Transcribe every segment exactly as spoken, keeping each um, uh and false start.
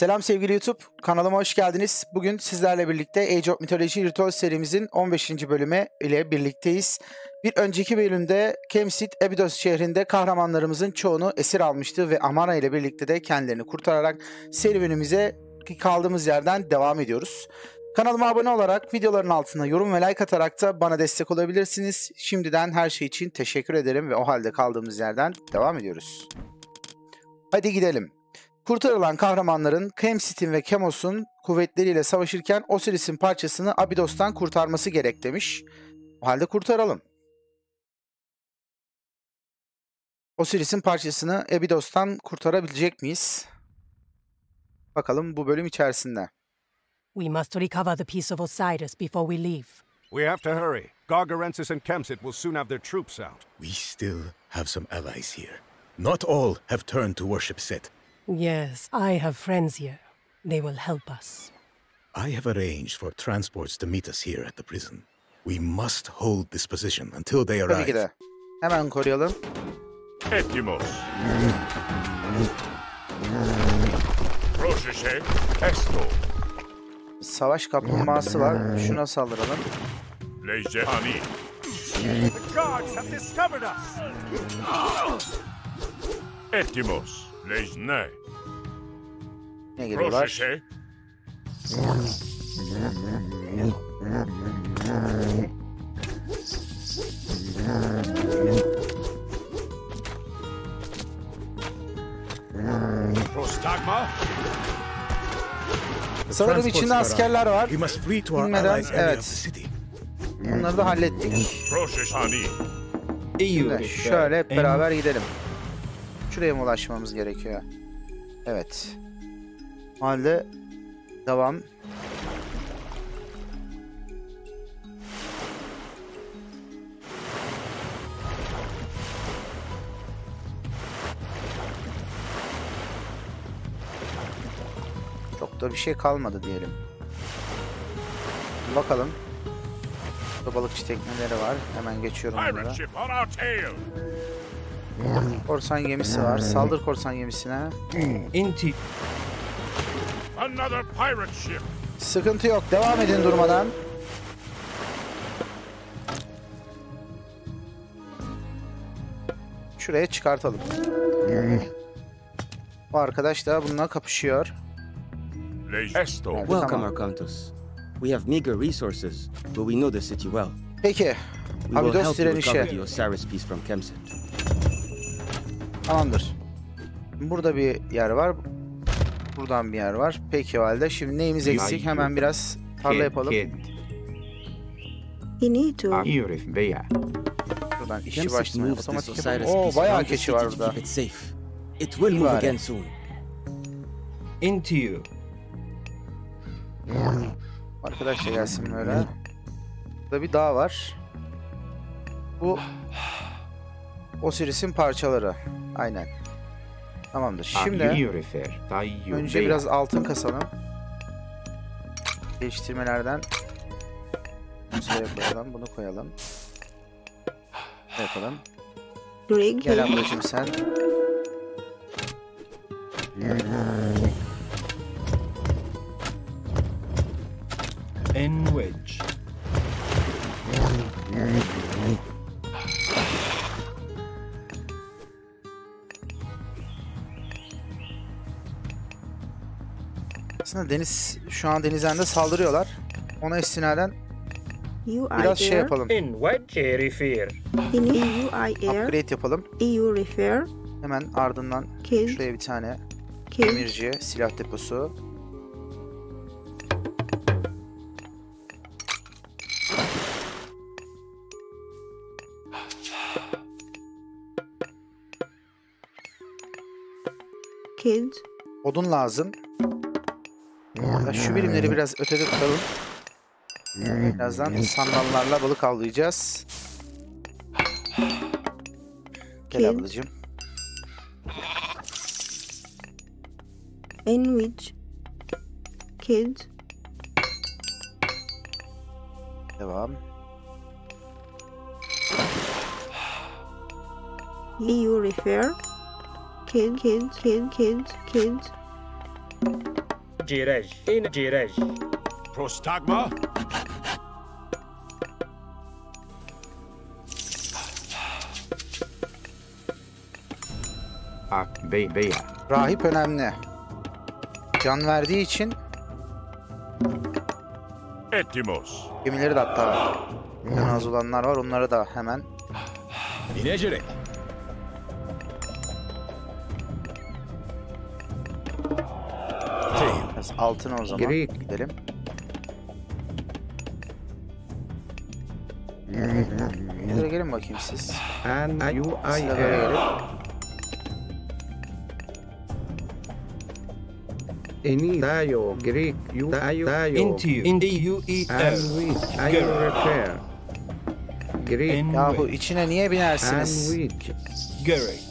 Selam sevgili YouTube, kanalıma hoş geldiniz. Bugün sizlerle birlikte Age of Mythology Retold serimizin on beşinci bölümü ile birlikteyiz. Bir önceki bölümde Kemsit, Abydos şehrinde kahramanlarımızın çoğunu esir almıştı ve Amara ile birlikte de kendilerini kurtararak serüvenimize kaldığımız yerden devam ediyoruz. Kanalıma abone olarak, videoların altına yorum ve like atarak da bana destek olabilirsiniz. Şimdiden her şey için teşekkür ederim ve o halde kaldığımız yerden devam ediyoruz. Hadi gidelim. Kurtarılan kahramanların Kemsit'in ve Kemos'un kuvvetleriyle savaşırken Osiris'in parçasını Abydos'tan kurtarması gerek demiş. O halde kurtaralım. Osiris'in parçasını Abydos'tan kurtarabilecek miyiz? Bakalım bu bölüm içerisinde. We must recover the piece of Osiris before we leave. We have to hurry. Gargarensis and Kemsit will soon have their troops out. We still have some allies here. Not all have turned to worship Seth. Yes, I have friends here. They will help us. I have arranged for transports to meet us here at the prison. We must hold this position until they arrive. Tabii ki de. Hemen koruyalım. Etimos. Projeşe Esto. Savaş kaplumbağası var. Şuna saldıralım. Lejehani. The guards have discovered us. Etimos. Lejne. Ne geliyorlar? Sanırım içinde askerler var. Bilmeden, evet. Bunları da hallettik. Şimdi şöyle hep beraber gidelim. Şuraya mı ulaşmamız gerekiyor? Evet. Halde devam. Çok da bir şey kalmadı diyelim. Bakalım. Burada balıkçı tekneleri var. Hemen geçiyorum bunlara. Korsan gemisi var. Saldır korsan gemisine. İnti. Another pirate ship. Sıkıntı yok. Devam edin durmadan. Şuraya çıkartalım. Bu arkadaş da bununla kapışıyor. Evet, tamam. We have meager resources, but we know the city well. Peki. Abydos direnişi. Osiris piece from Kemsit. Tamamdır. Burada bir yer var. Buradan bir yer var. Peki halde. Şimdi neyimiz eksik? Hemen biraz tarla yapalım. Buradan işi başlayalım. Otomatik yapalım. Ooo bayağı keçi var burada. Arkadaş da gelsin böyle. Burada bir dağ var. Bu... Osiris'in parçaları. Aynen. Tamamdır. Şimdi önce biraz altın kasalım. Değiştirmelerden koyalım, bunu koyalım. Ne yapalım? Gel ablacığım sen. Enwedge. Aslında deniz şu an denizden de saldırıyorlar. Ona istinaden biraz şey yapalım. Upgrade yapalım. Hemen ardından şuraya bir tane demirci silah deposu. Odun lazım. Şu birimleri biraz ötede tutalım. Birazdan sandallarla balık avlayacağız. Gel ablacığım. Enwich. Kid. Devam. You refer. Kid, kid, kid, kid, kid. Cirej. In cirej. Prostagma. Ak bey bey. Rahip önemli. Can verdiği için. Etimos. Gemileri de hatta var. Bundan az olanlar var. Onlara da hemen. İnecere. Altın o zaman. Geri gidelim. Nereye gelin bakayım siz? Siz de böyle gelin. Eni dayo Greek you dayo into you in the U E repair Greek. Ya bu içine niye binersiniz? Greek.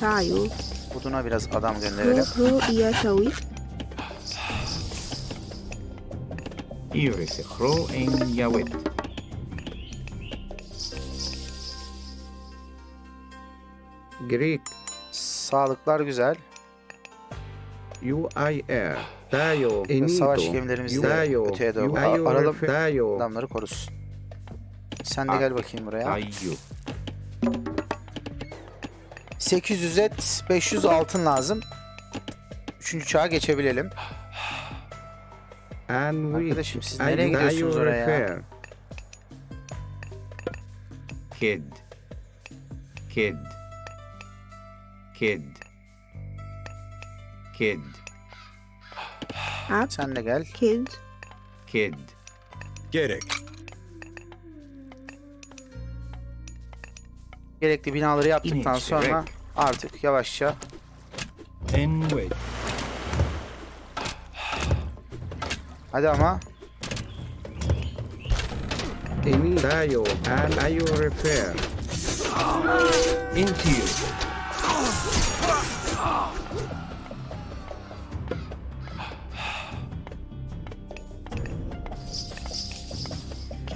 Tayo. Buna biraz adam gönderelim. Ru ya tayo. Iris ro en yavet. Greek. Sağlıklar güzel. U I R. Dayo. Savaş gemilerimizi de öteye doğru aralım. Adamları korusun. Sen de gel bakayım buraya. sekiz yüz et, beş yüz altın lazım. Üçüncü çağa geçebilelim. Arkadaşım siz nereye gidiyorsunuz oraya? Kid. Kid. Kid. Kid. At. Sen de gel. Kid. Kid. Gerek. Gerekli binaları yaptıktan İniş, sonra gerek. Artık yavaşça. Anyway. Hadi ama. Eni dayo. And I will repair. Into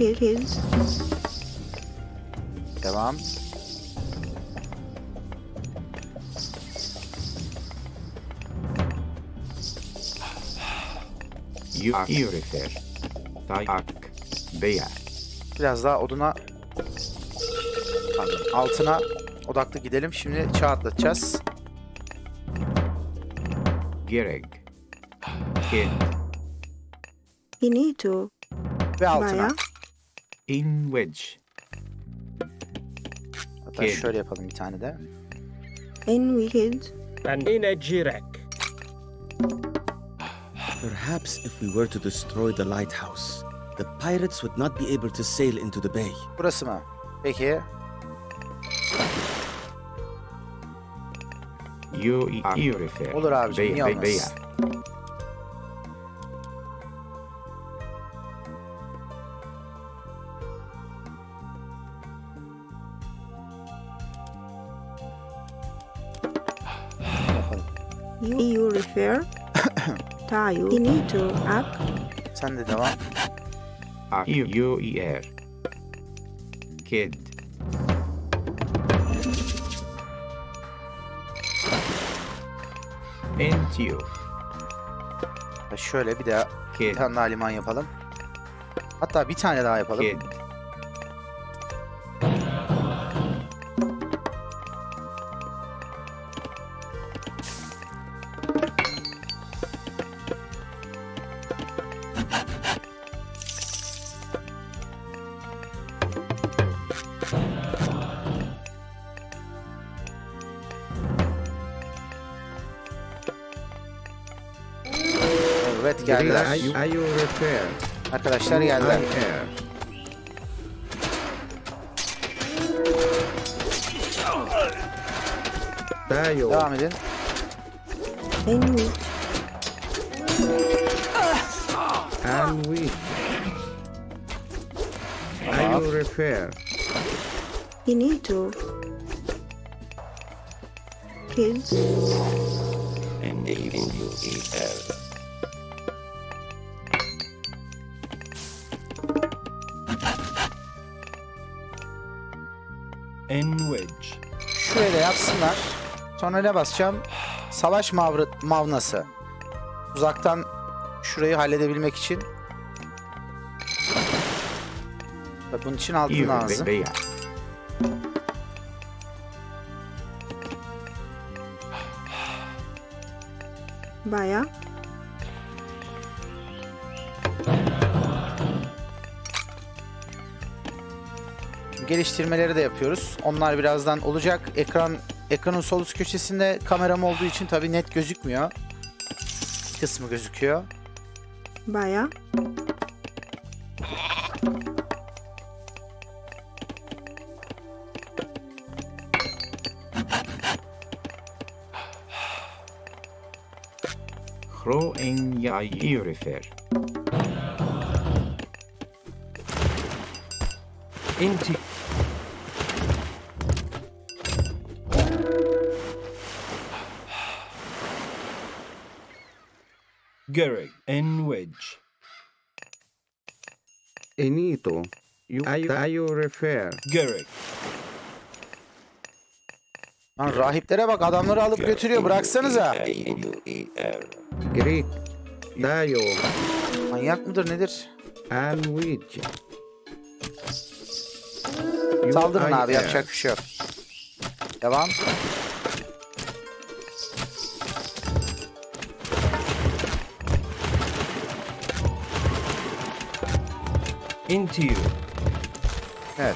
you. Kids. Devam. Ak. Ak. Biraz daha oduna, altına odaklı gidelim. Şimdi çağ atlatacağız. Gerek. Kid. Inito. Ve altına. In wedge. Hatta kid. Şöyle yapalım bir tane de. In wicked. And in a jirek. Perhaps if we were to destroy the lighthouse, the pirates would not be able to sail into the bay. Burası mı? Peki. You refer. Olur abiciğim, niye olmaz? You refer. Tayo. Inito. Ak. Sen de devam. Ak. You er. Kid. And you. Şöyle bir daha bir tane daha liman yapalım. Hatta bir tane daha yapalım. Kid. Geldiler. Arkadaşlar geldiler. Devam edin. And we. I will repair. You need to. Kids. And even you eat that. Şöyle yapsınlar. Sonra ne basacağım? Savaş mavnası. Uzaktan şurayı halledebilmek için. Bak bunun için altın lazım. Bayağı. Geliştirmeleri de yapıyoruz. Onlar birazdan olacak. Ekran ekranın sol üst köşesinde kameram olduğu için tabii net gözükmüyor. Kısmı gözüküyor. Bayağı. Roen yayı refer. Entik. Gerek en wedge. Enito. Ayo refer. Gerek. Lan rahiplere bak, adamları alıp götürüyor, bıraksanıza. Greek, Dayo. Manyak mıdır nedir? Anwich. Saldırın abi, yapacak bir şey yok. Devam. Into you. Evet.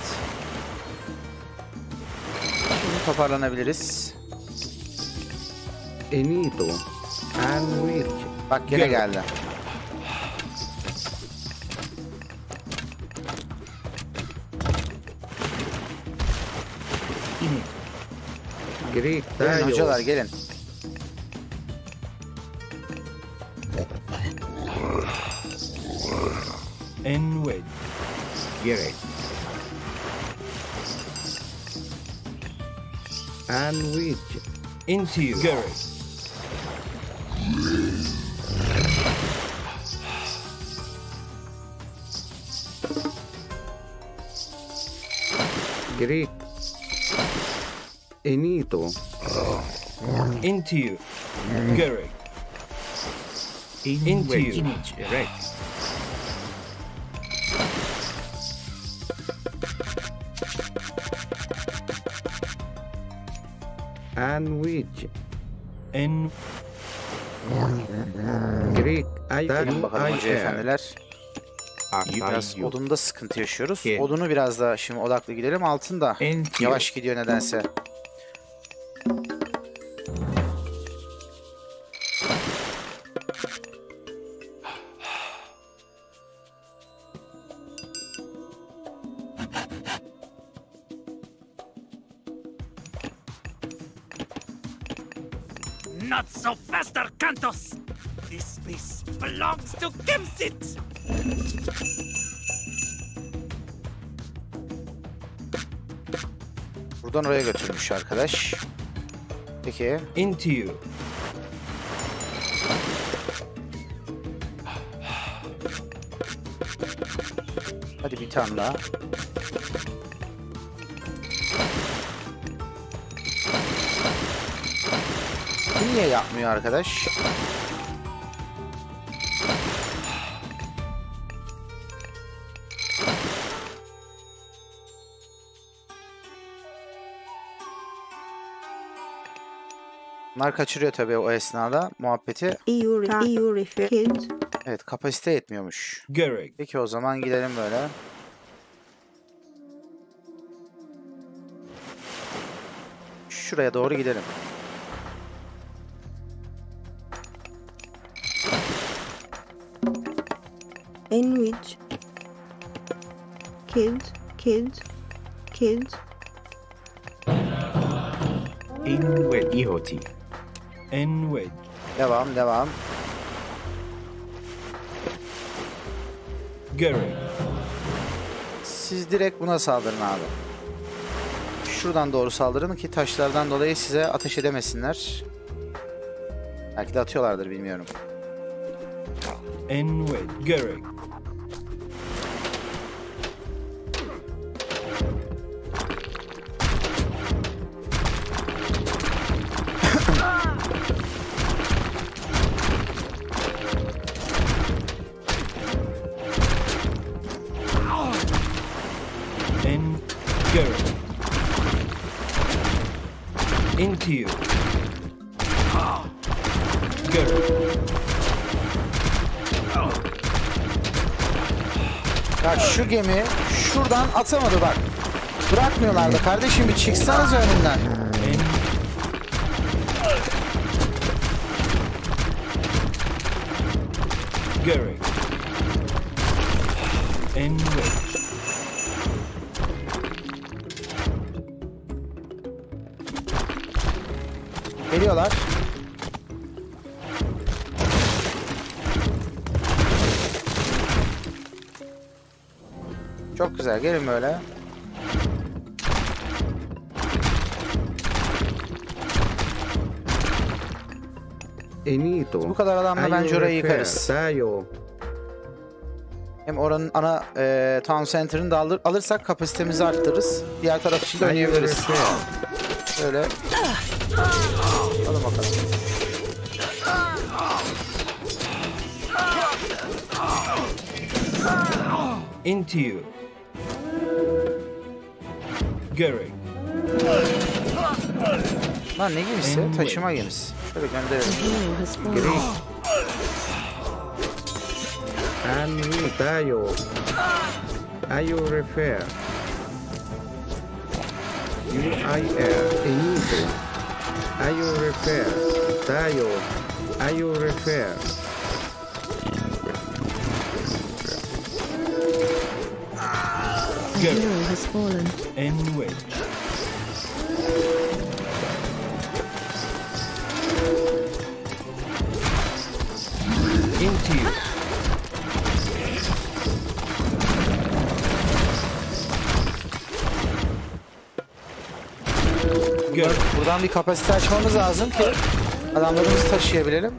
Şimdi toparlanabiliriz. Enito. Bak gene geldi. Gelin hocalar, gelin. Enway. Gerek. Enway. Into you. Gerek. Greek. Enito. Into you. Gerek. Into you. Gerek. Anwich. En. Greek. Ay. Ay. Efendiler. Biraz odunda sıkıntı yaşıyoruz. Odunu biraz daha şimdi odaklı gidelim. Altın da yavaş gidiyor nedense. Not so fast, Arkantos. This piece belongs to Kemsit. Buradan oraya götürmüş arkadaş. Peki. Into you. Hadi bir tane daha. Niye yapmıyor arkadaş? Bunlar kaçırıyor tabii o esnada muhabbeti. Evet, kapasite yetmiyormuş. Peki o zaman gidelim böyle. Şuraya doğru gidelim. In which kid, kid, kid. In which ihoti. Enway. Devam, devam. Görün. Siz direkt buna saldırın abi. Şuradan doğru saldırın ki taşlardan dolayı size ateş edemesinler. Belki de atıyorlardır, bilmiyorum. Enway. Görün. Thank you. Good. Bak şu gemi şuradan atamadı bak. Bırakmıyorlar da kardeşim, bir çıksanız önünden. Gary. Enver. Geliyorlar. Çok güzel, gelin böyle. Bu kadar adamla bence orayı yıkarız. Hem oranın ana e, town center'ını da alır, alırsak kapasitemizi arttırırız. Diğer taraf için de oynayabiliriz. Böyle. Alın bakalım. Into you. Gary. Lan ne gemisi? Taşıma gemisi. Şöyle gönderelim. Gary. Are you refer? You I am. Are you repair? Tayo. Are you repair? A hero has fallen. Anyway. Into you. Buradan bir kapasite açmamız lazım ki adamlarımızı taşıyabilelim.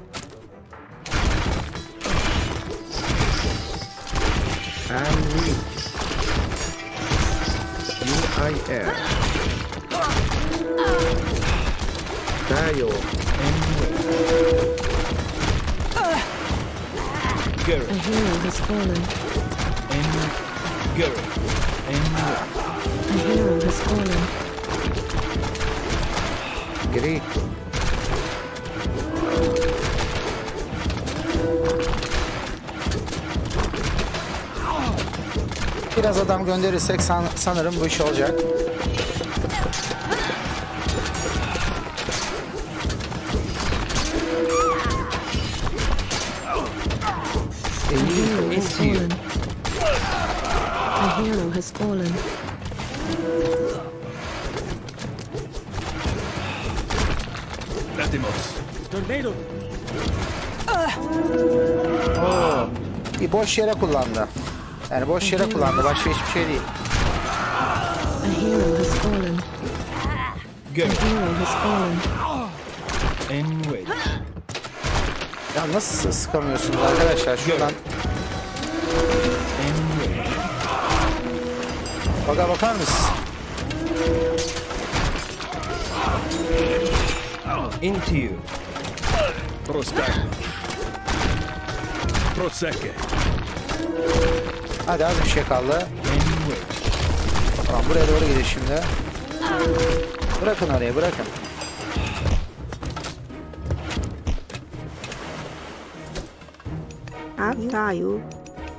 Great. Biraz adam gönderirsek san sanırım bu iş olacak. A hero has fallen. A hero has fallen. Tornado. Oh. Bir boş yere kullandı. Yani boş yere kullandı. Başka hiçbir şey değil. Ya nasıl sıkamıyorsunuz arkadaşlar şuradan? Baka bakar mısın? Into you. Prostek. Proseke. Hadi az bir şey kaldı. Tamam, buraya doğru gidiyor şimdi. Bırakın oraya, bırakın.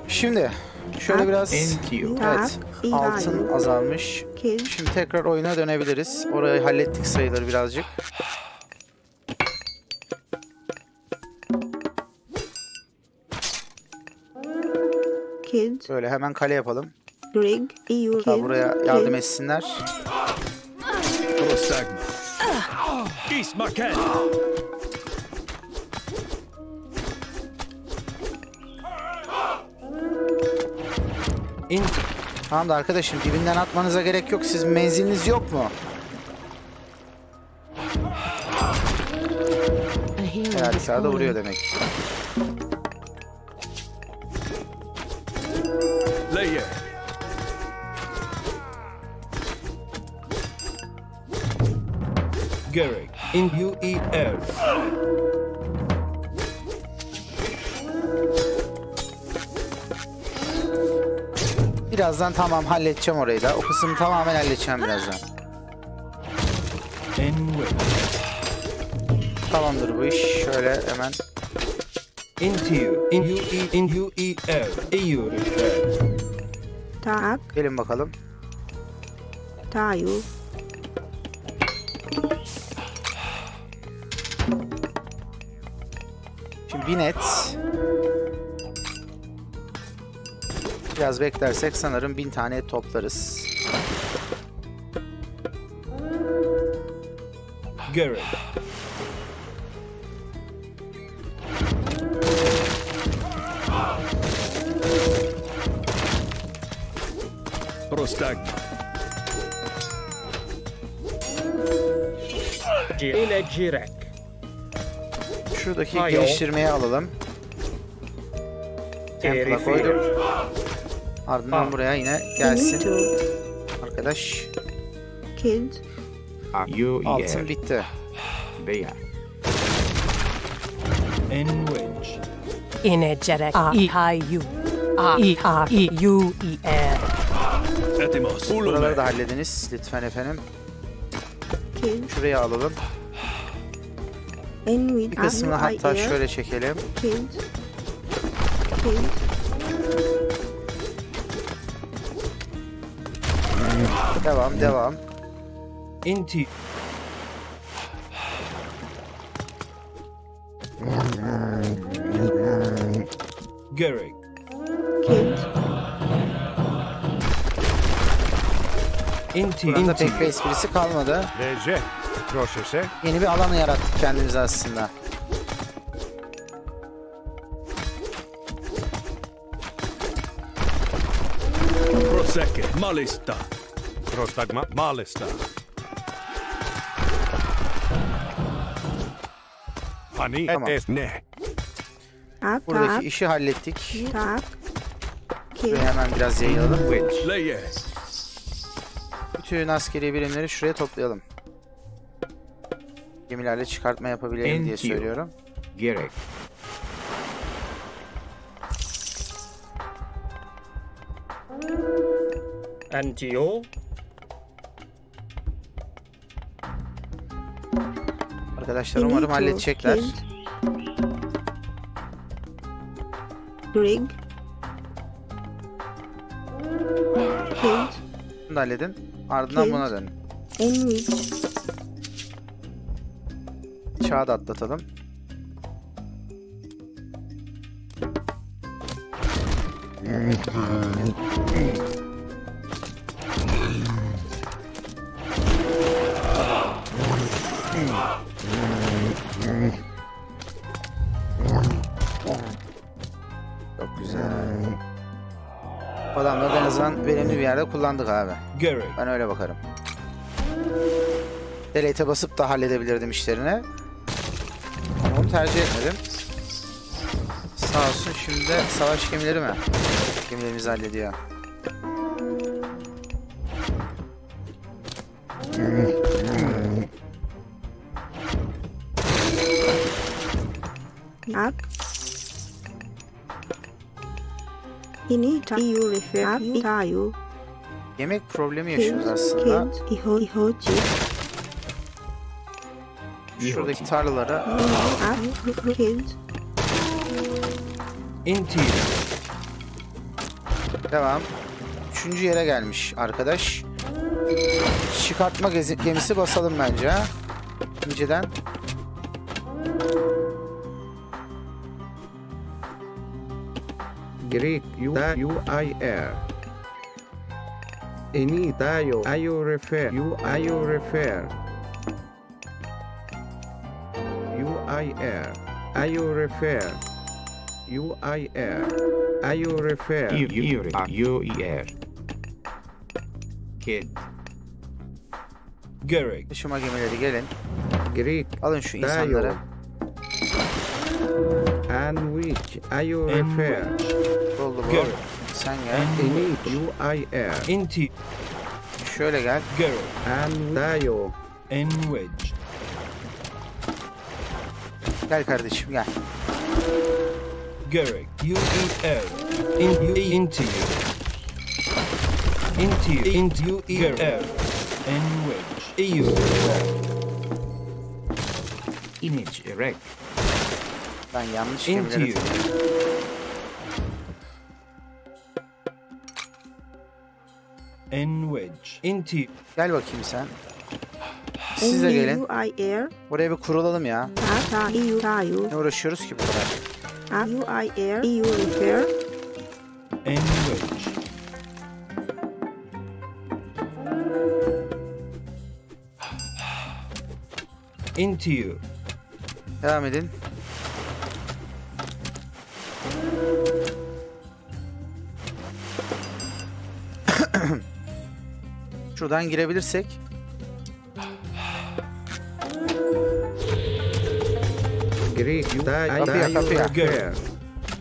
Şimdi şöyle biraz, evet, altın azalmış. Şimdi tekrar oyuna dönebiliriz. Orayı hallettik sayılır birazcık. Böyle hemen kale yapalım. Hatta buraya yardım etsinler. Tamam da arkadaşım, dibinden atmanıza gerek yok. Siz menziliniz yok mu? Herhalde sağda vuruyor demek ki. Gary, in U E L. Birazdan tamam halledeceğim orayı da. O kısmı tamamen halledeceğim birazdan. Anyway. Tamamdır bu iş. Şöyle hemen. Into you. Into you. Into you. Into you. Tak. Gelin bakalım. Tayu. Şimdi bin et. Biraz beklersek sanırım bin tane et toplarız. Görün. Prostak. İle cirek. Şuradaki geliştirmeyi alalım. Temple'a koydum. Ardından buraya yine gelsin. Arkadaş. Kind. Altın bitti. Beyan. Enwich. İnecerek. İhayu. İhayu. İhayu. Buraları da hallediniz lütfen efendim. Şuraya alalım. Bir kısmını hatta şöyle çekelim. Devam devam. İnti. Gerek. Burada pek bir esprisi kalmadı. Yeni bir alanı yarattık kendimize aslında. Malista. Prostagma malista. Hani et ne? Buradaki işi hallettik. Şuraya hemen biraz yayılalım. Bütün askeri birimleri şuraya toplayalım. Gemilerle çıkartma yapabilelim diye söylüyorum. Gerek. Antio. Arkadaşlar umarım halledecekler. Ring. Bunu da halledin. Ardından buna dön. Çağı da atlatalım. Çok güzel. Adamları en azından verimli bir yerde kullandık abi. Ben öyle bakarım. Delete'e basıp da halledebilirdim işlerini. Ama onu tercih etmedim. Sağ olsun şimdi savaş gemileri mi? Gemilerimizi hallediyor. Yap. Yeni tayu refer tayu. Yemek problemi yaşıyoruz aslında. Şuradaki tarlalara devam. Üçüncü yere gelmiş arkadaş. Çıkartma gemisi basalım bence. İnceden. Greek U I R. Eni tayo ayo refer you ayo refer you I air ayo refer you I air ayo refer you you you air kid Greek şu gemileri gelin Greek alın şu insanları and which ayo refer oldu bu. Sen gel. U I R. Inti. Şöyle gel. Andayo. Enwich. Gel kardeşim gel. Gerek. U I R. Inti. Inti. Inti. U I R. Enwich. E U. image erect. Ben yanlış gemileri... Enwedge. Into. Gel bakayım sen. Siz de gelin. Buraya bir kurulalım ya. Ne uğraşıyoruz ki burada? Enwedge. Into you. Devam edin. Şuradan girebilirsek. Kapıya kapıya.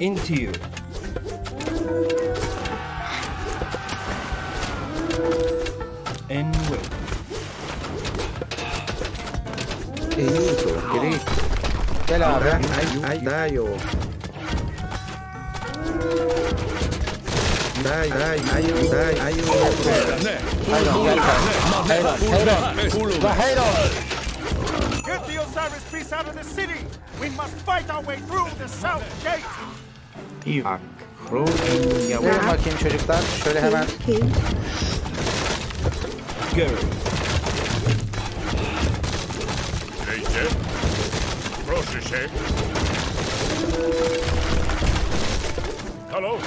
Into you. Gel abi. Dayo. Day, day, ayo, day, ayo. Hayran, gel kardeşim. Hayran, hayran. Ve hayran. Get the Osiris piece out of the city. We must fight our way through the south gate. İyi bak. Vurun bakayım çocuklar. Şöyle hemen. Gel. Şey. Hello.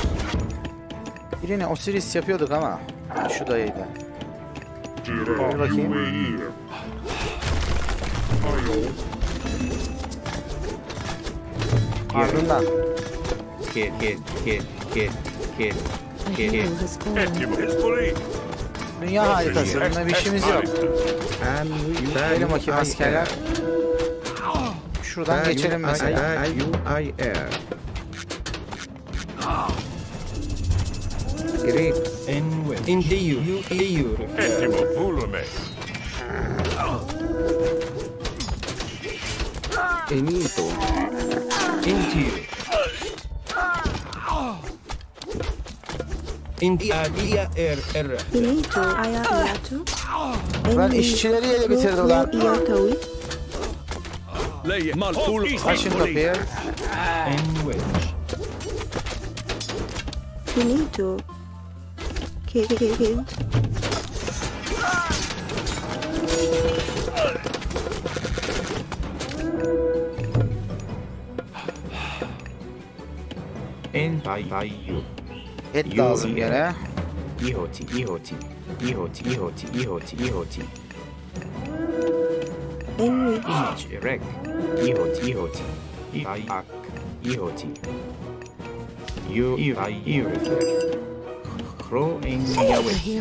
Birine Osiris yapıyorduk ama yani şu dayıydı. Bir bakayım. Ardından. Gel gel gel gel gel gel. Dünya haritası. Bunda bir işimiz yok. Benim bakayım askerler. Şuradan geçelim mesela. Great. In the U. U. Enito. Into. India dia er er. Enito ayatu. Ben işçileri ele bitirdiler. Açın kapıyı. Finito. Kekekekent. Entayyu. Et lazım gene. İhoti, ihoti, ihoti, ihoti, ihoti, ihoti. İmaj erek. İhoti, ihoti. İhayak. İhoti. Yu ihay irifler. Kro engiyavet. Arkadaşlar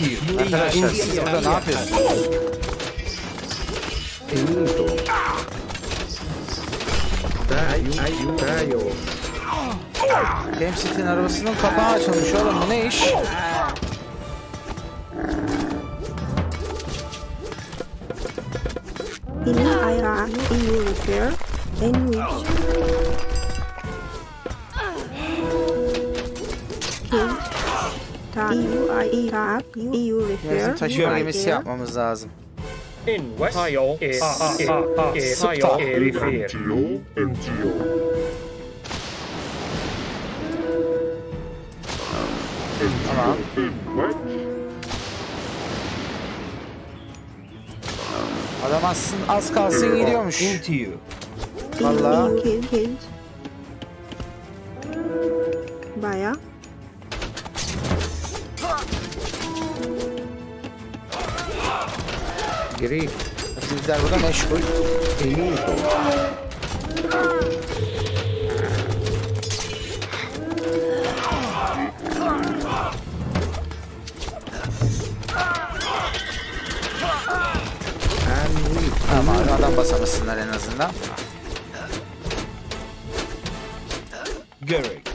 siz burada ne yapıyorsunuz? Eminto. Dayo. Dayo. Kemsit'in arabasının kapağı açılmış oğlum, bu ne iş? İyi repair and reach. İyi repair. Taşıma gemisi yapmamız lazım. Sıpta. Tamam. Adam aslında az kalsın gidiyormuş. Valla. Baya. Geri. Bizler burada meşgul. Eminto. Ama adam basamasınlar en azından. Gerek.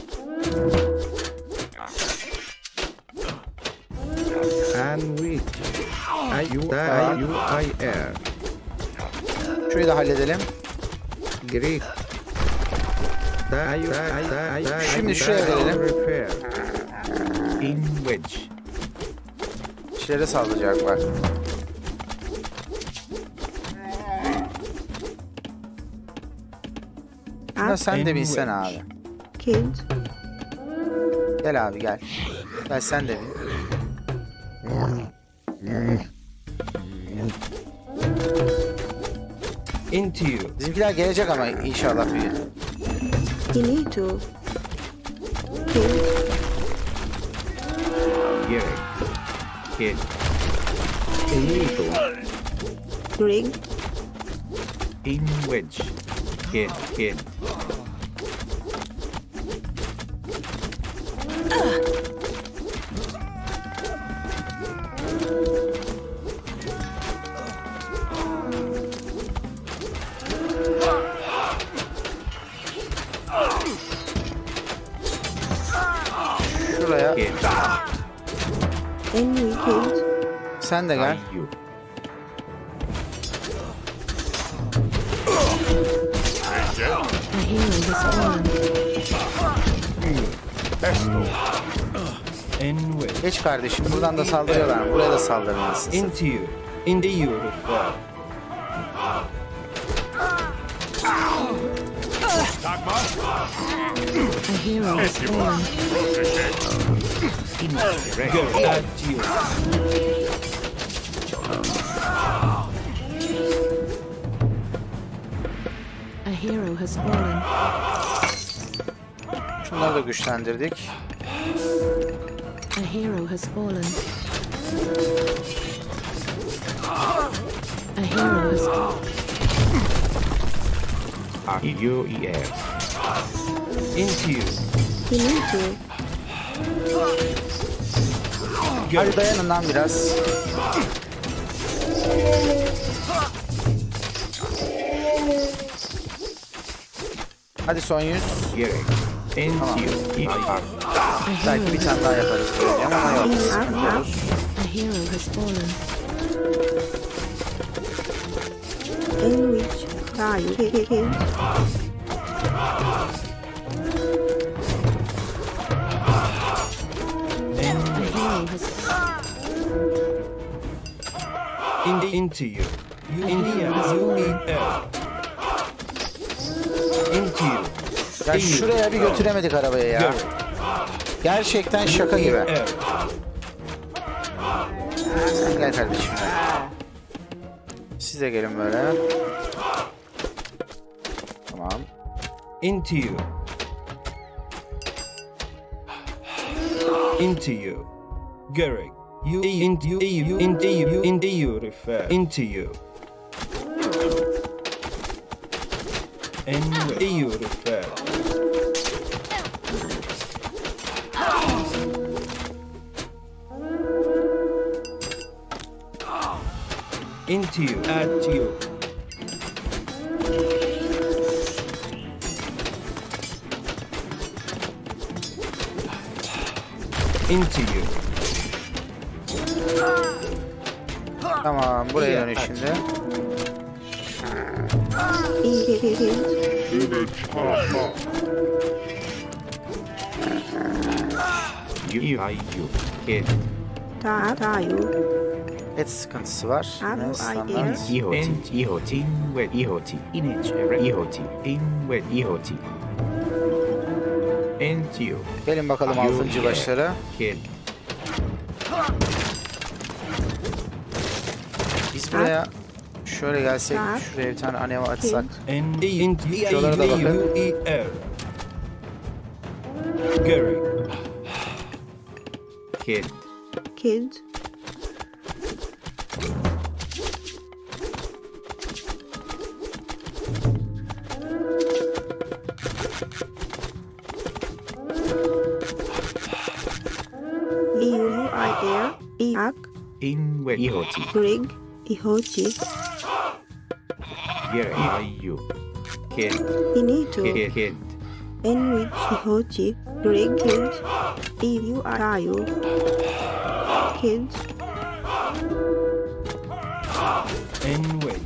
And we. Ayu, ayu, ayer. Şurayı da halledelim. Gerek. Ayu, ayu, ayu. Şimdi şuraya gelelim. In wedge. İçlere saldıracak bak. Şuna sen de binsen abi. Gel abi gel. Gel sen de bin. Into you. Bizimkiler gelecek ama inşallah bir gün. Into. Geri. Geri. Into. Ring. In wedge. Geri. Geri. Sen de gel. Geç kardeşim, buradan da saldırıyorlar. Buraya da saldırmalısın. Into you. Into you. Şunları da güçlendirdik. Hadi dayanın lan biraz. Hadi son yüz. Tamam. Belki bir tane daha yaparız. Ama yok. In the into you. Into you. Ya şuraya bir götüremedik arabayı ya. Gerçekten şaka gibi. Sen gel kardeşim. Siz de gelin böyle. Tamam. Into you. Into you. Gerek. You into you. Into you. Into you. Refer. Into you. Into you. Refer. Into you, at you. Into you. Tamam, buraya dönün şimdi. You, I, you, kid. Ta, ta, you. Et sıkıntısı var. Standart. İhoti, ihoti, ve ihoti, inec, ihoti, in ve ihoti. Entio. Gelin bakalım altıncı başlara. Gel. Biz buraya şöyle gelsek, şuraya bir tane aneva atsak. Şuralara da bakın. Kid. Kid. İhoti. Greg, ihoti. Gere, ihayu. Ked. Inito. Ked. Enwich, ihoti. Greg, ked. Iyu, arayu. Ked. Enwich.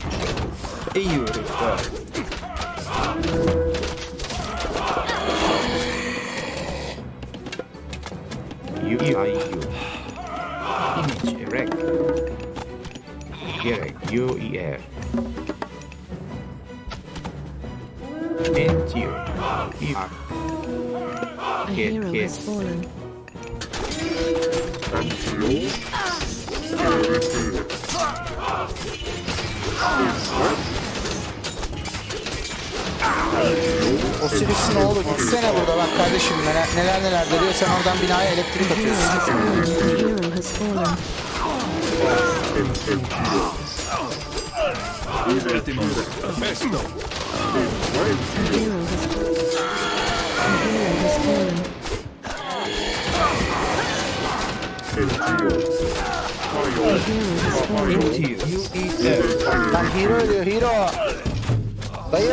Iyu, refer. Iyu, ihayu. Gerek. Gerek. U-E-R. and you. You are. A get, hero get. Has fallen. Osiris'in oğlu gitsene burada bak kardeşim neler neler, neler diyor, sen oradan binaya elektrik atıyorsun. Lan hero diyor hero. Dayı.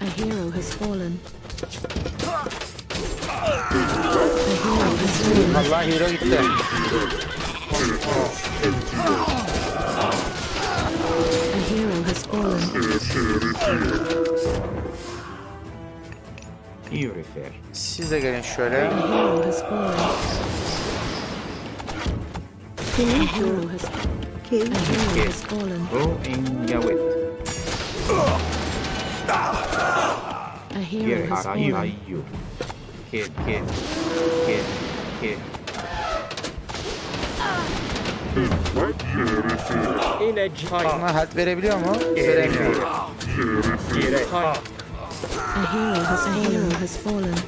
A hero has fallen. Allah hero gitti. A hero has fallen. Yürüfer. Siz de gelin şöyle. A hero has fallen. A hero has fallen. A hero has fallen. Go in Yahweh. A hero has fallen. Kid, kid, kid, kid. Buna hat verebiliyor mu? Veremiyor. A hero has a hero has fallen.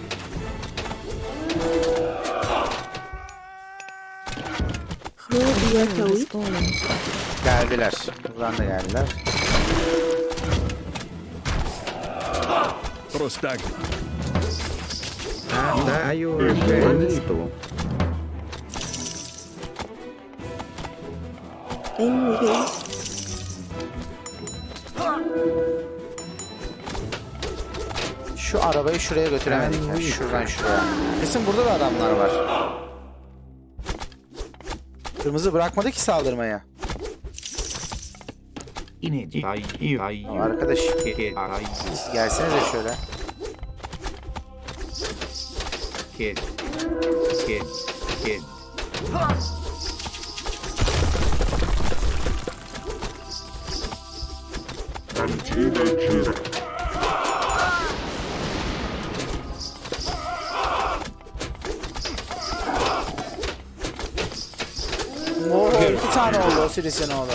Geldiler. Buradan da geldiler. Prostak. Anda ayol esto. Enrique. Şu arabayı şuraya götüremedik ya. Şuradan şuraya. Kesin burada da adamlar var. Kırmızı bırakmadı ki saldırmaya. Arkadaş gelsenize şöyle. Kid, kid, kid. Oo, iki tane oldu Osiris'in oğlu.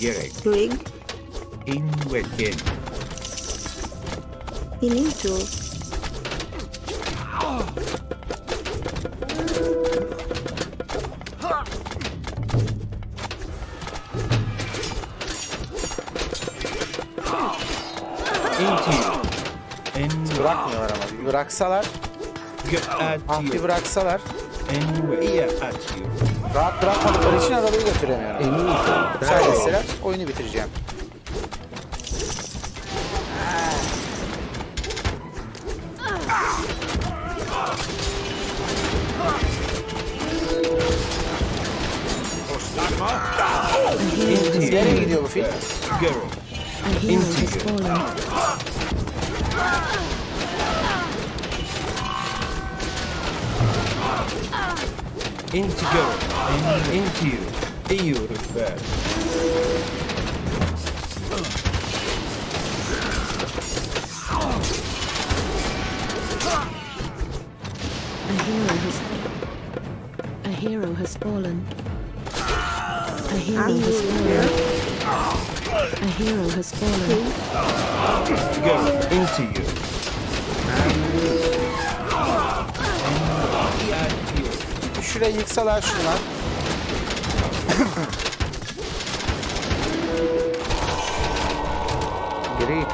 Gerek. Greg. İnvekin. İninto. Bırakmıyorlar ama. Bıraksalar. Anti bıraksalar. Rahat bırakmadıkları için arabayı götüremiyorum. Sadece oyunu bitireceğim. Nereye gidiyor bu film? Into go, into you, into you refer. A hero has, a hero has fallen. A hero has fallen. A hero has fallen. Go into you. And you. Şuraya yıksalar şunlar. Great.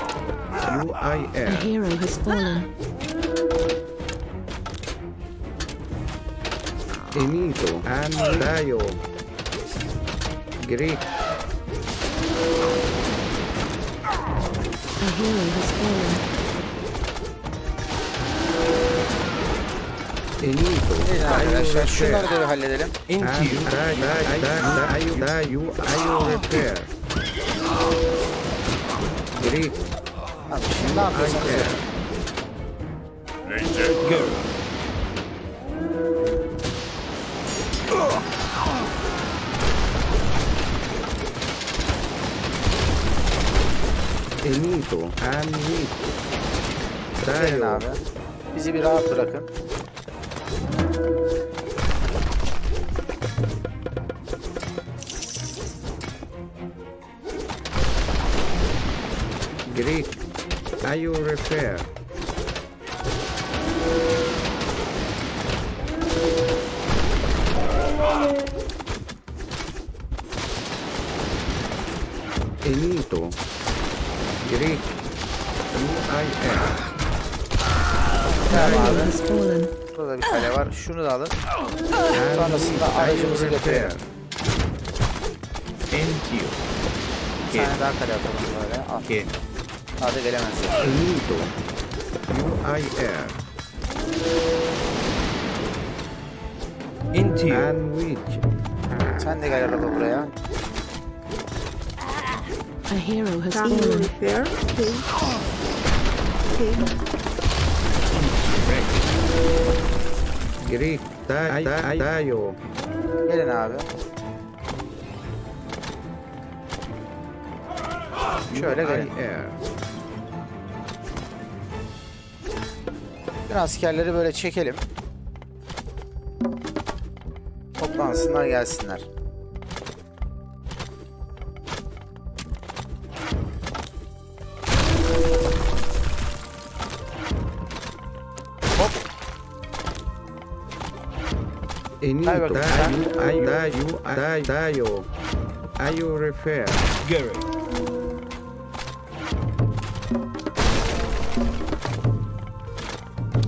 U I R. A hero has fallen. Enito. Andayo. Great. A hero has fallen. Evet arkadaşlar şunları da bir halledelim. Abi şimdi ne yapıyorsun? Anvil. Gelin abi. Bizi bir rahat bırakın. Greek, are you repair? Enito, Greek, I am. Burada bir kale var. Şunu da alın. Sonrasında aracımızı götürelim. Bir tane daha kale atalım böyle. Al. Hadi gelemezsin. Sen de gel araba buraya. A hero has fallen here. Greek, da da da yo. Gelin abi. Şöyle gelin. Biraz askerleri böyle çekelim. Toplansınlar, gelsinler. Enito, dayu, dayu, dayu, dayu, dayu refer. Gary.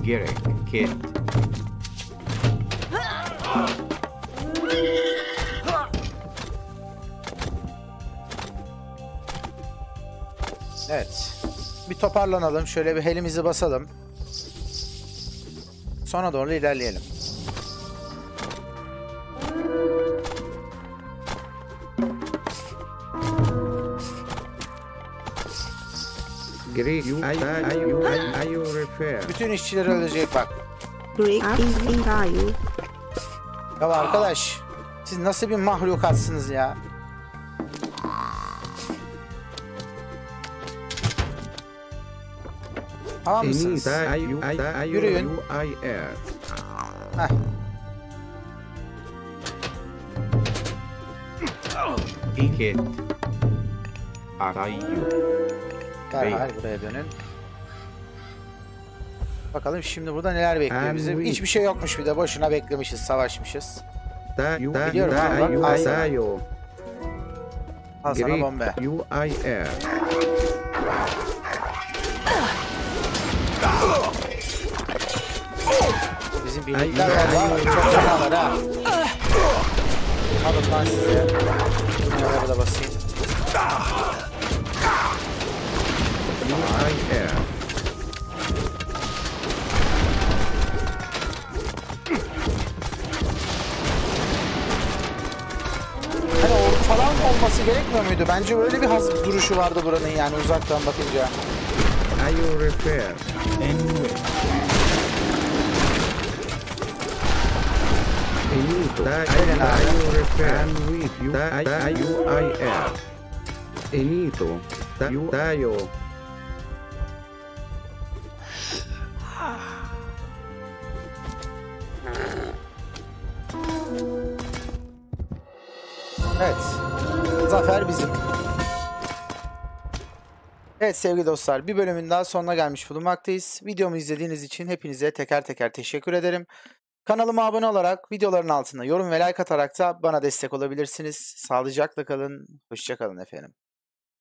Gary, kid. Evet, bir toparlanalım, şöyle bir helimizi basalım. Sonra doğru ilerleyelim. Greek, I, I, I, I, I refer. Bütün işçiler ölecek bak. Greek, I, I, I. Ya arkadaş, siz nasıl bir mahlukatsınız ya? Tamam mısınız? Yürüyün. Heh. İket. Arayu. Hayır, buraya dönün. Bakalım şimdi burada neler bekliyor bizi. Hiçbir şey yokmuş, bir de boşuna beklemişiz, savaşmışız. Biliyorum ama bak, al sana bombe. Bizim birlikler galiba çok canavar ha. Alın lan size. Bunları da basayım. Hani ordu falan olması gerekmiyor muydu? Bence böyle bir haz duruşu vardı buranın, yani uzaktan bakınca. Are you repair? Enito. Dayo. Evet, zafer bizim. Evet sevgili dostlar, bir bölümün daha sonuna gelmiş bulunmaktayız. Videomu izlediğiniz için hepinize teker teker teşekkür ederim. Kanalıma abone olarak, videoların altına yorum ve like atarak da bana destek olabilirsiniz. Sağlıcakla kalın, hoşça kalın efendim.